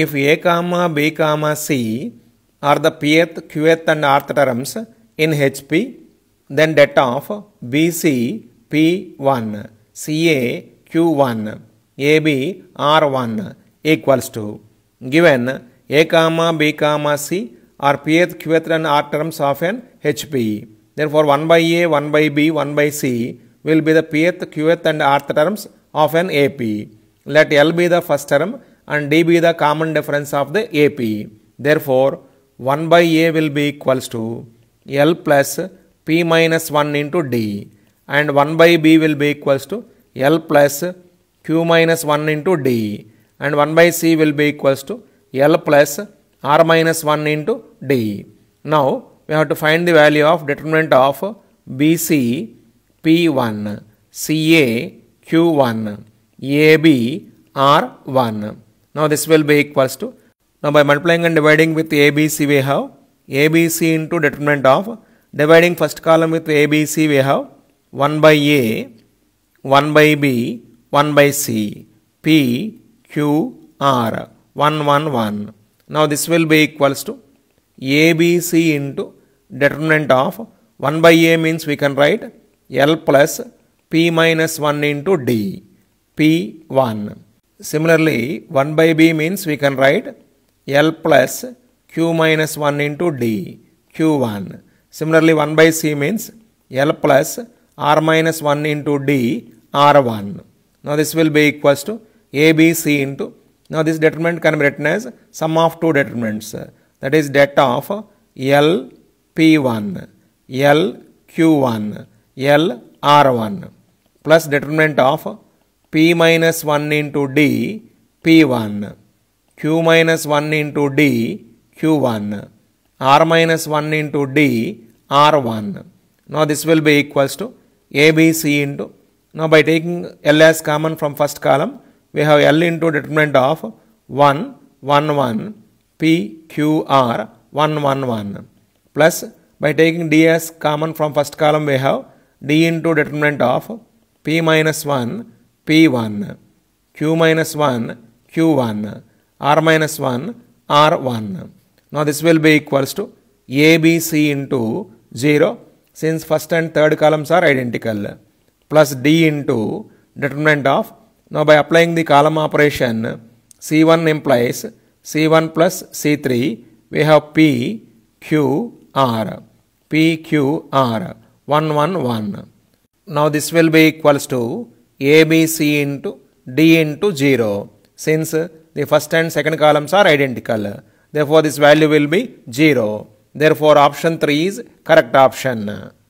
If a comma, b comma, c are the pth, qth and rth terms in HP, then that of BC P1, CA Q1, AB R1 equals to given a comma, b comma, c are pth, qth and rth terms of an HP. Therefore 1 by a, 1 by b, 1 by c will be the pth, qth and rth terms of an AP. Let L be the first term and D be the common difference of the AP. Therefore, 1 by A will be equals to L plus P minus 1 into D, and 1 by B will be equals to L plus Q minus 1 into D, and 1 by C will be equals to L plus R minus 1 into D. Now, we have to find the value of determinant of BC P1, CA Q1, AB R1. Now this will be equals to, now by multiplying and dividing with ABC we have ABC into determinant of, dividing first column with ABC we have 1 by A, 1 by B, 1 by C, P, Q, R, 1, 1, 1. Now this will be equals to ABC into determinant of, 1 by A means we can write L plus P minus 1 into D, P1. Similarly, 1 by b means we can write L plus Q minus 1 into D, Q1. Similarly, 1 by c means L plus R minus 1 into D, R1. Now this will be equals to ABC into, now this determinant can be written as sum of two determinants. That is that of L P1, L Q1, L R1 plus determinant of P minus 1 into D, P1, Q minus 1 into D, Q1, R minus 1 into D, R1. Now this will be equals to ABC into, now by taking L as common from first column, we have L into determinant of 1, 1, 1, P, Q, R, 1, 1, 1. Plus by taking D as common from first column, we have D into determinant of P minus 1, P1, Q minus 1, Q1, R minus 1, R1. Now this will be equals to ABC into 0, since first and third columns are identical, plus D into determinant of, now by applying the column operation, C1 implies C1 plus C3, we have P, Q, R, P, Q, R, 1, 1, 1. Now this will be equals to ABC into D into 0, since the first and second columns are identical. Therefore, this value will be 0. Therefore, option 3 is correct option.